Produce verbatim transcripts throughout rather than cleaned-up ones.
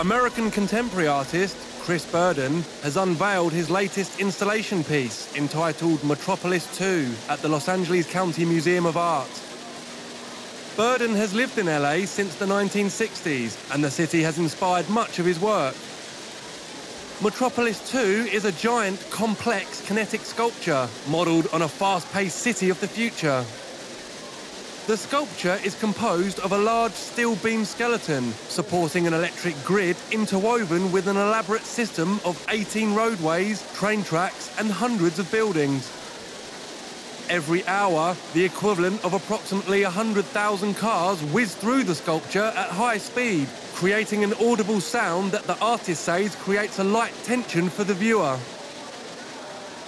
American contemporary artist Chris Burden has unveiled his latest installation piece entitled Metropolis two at the Los Angeles County Museum of Art. Burden has lived in L A since the nineteen sixties, and the city has inspired much of his work. Metropolis two is a giant, complex, kinetic sculpture modelled on a fast-paced city of the future. The sculpture is composed of a large steel beam skeleton supporting an electric grid interwoven with an elaborate system of eighteen roadways, train tracks and hundreds of buildings. Every hour, the equivalent of approximately one hundred thousand cars whiz through the sculpture at high speed, creating an audible sound that the artist says creates a light tension for the viewer.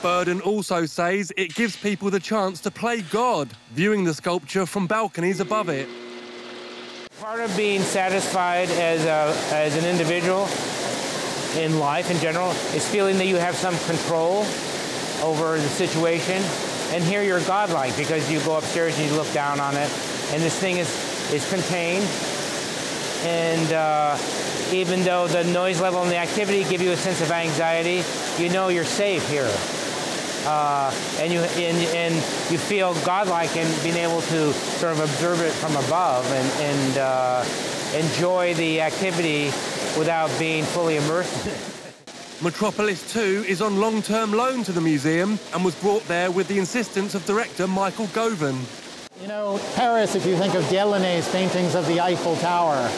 Burden also says it gives people the chance to play God, viewing the sculpture from balconies above it. Part of being satisfied as, a, as an individual in life in general is feeling that you have some control over the situation. And here you're godlike because you go upstairs and you look down on it, and this thing is, is contained. And uh, even though the noise level and the activity give you a sense of anxiety, you know you're safe here. Uh, and, you, and, and you feel godlike in being able to sort of observe it from above and, and uh, enjoy the activity without being fully immersed in it. Metropolis two is on long-term loan to the museum and was brought there with the insistence of director Michael Govan. You know, Paris, if you think of Delaunay's paintings of the Eiffel Tower,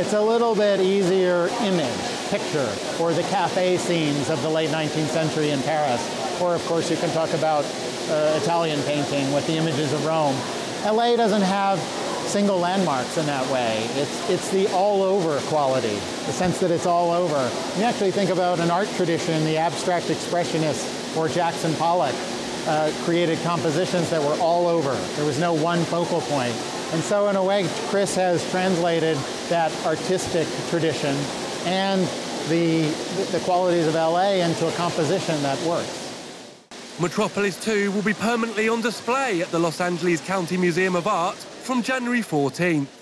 it's a little bit easier image, picture, or the cafe scenes of the late nineteenth century in Paris. Or, of course, you can talk about uh, Italian painting with the images of Rome. L A doesn't have single landmarks in that way. It's, it's the all-over quality, the sense that it's all over. You actually think about an art tradition, the abstract expressionists or Jackson Pollock uh, created compositions that were all over. There was no one focal point. And so in a way, Chris has translated that artistic tradition and the, the qualities of L A into a composition that works. Metropolis two will be permanently on display at the Los Angeles County Museum of Art from January fourteenth.